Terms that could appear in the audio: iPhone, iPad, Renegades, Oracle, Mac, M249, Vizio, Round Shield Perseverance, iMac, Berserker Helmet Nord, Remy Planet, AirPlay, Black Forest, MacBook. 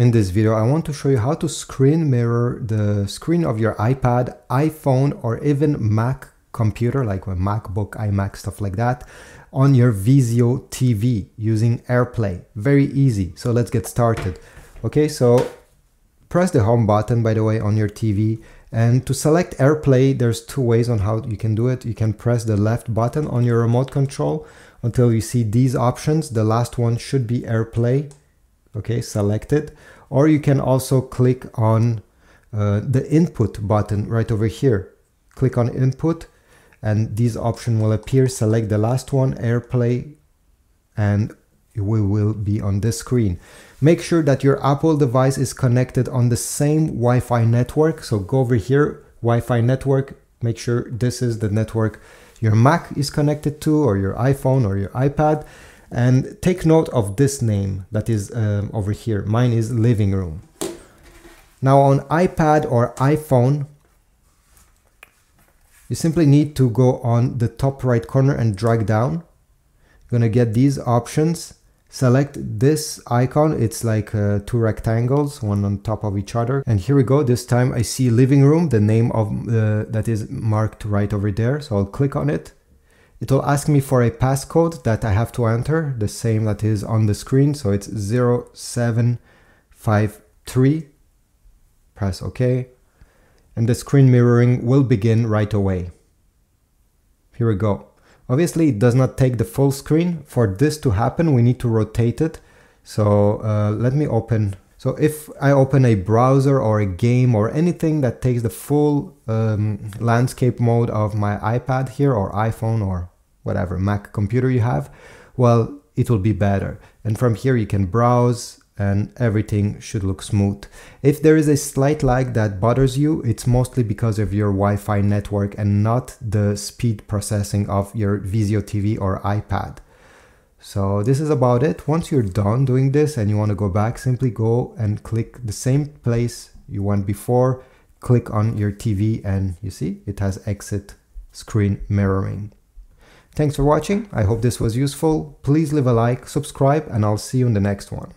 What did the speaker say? In this video, I want to show you how to screen mirror the screen of your iPad, iPhone, or even Mac computer, like a MacBook, iMac, stuff like that, on your Vizio TV using AirPlay. Very easy. So let's get started. Okay, so press the home button, by the way, on your TV. And to select AirPlay, there's two ways on how you can do it. You can press the left button on your remote control until you see these options. The last one should be AirPlay. Okay, select it. Or you can also click on the input button right over here. Click on input and these options will appear. Select the last one, AirPlay, and we will be on this screen. Make sure that your Apple device is connected on the same Wi-Fi network. So go over here, Wi-Fi network, make sure this is the network your Mac is connected to, or your iPhone or your iPad. And take note of this name that is over here. Mine is living room. Now on iPad or iPhone, you simply need to go on the top right corner and drag down. You're gonna get these options. Select this icon. It's like two rectangles, one on top of each other. And here we go. This time I see living room, the name of that is marked right over there. So I'll click on it. It'll ask me for a passcode that I have to enter, the same that is on the screen. So it's 0753. Press OK. And the screen mirroring will begin right away. Here we go. Obviously, it does not take the full screen. For this to happen, we need to rotate it. So let me open. So if I open a browser or a game or anything that takes the full landscape mode of my iPad here, or iPhone, or whatever Mac computer you have, well, it will be better. And from here, you can browse and everything should look smooth. If there is a slight lag that bothers you, it's mostly because of your Wi-Fi network and not the speed processing of your Vizio TV or iPad. So this is about it. Once you're done doing this and you want to go back, simply go and click the same place you went before, click on your TV, and you see it has exit screen mirroring. Thanks for watching. I hope this was useful. Please leave a like, subscribe, and I'll see you in the next one.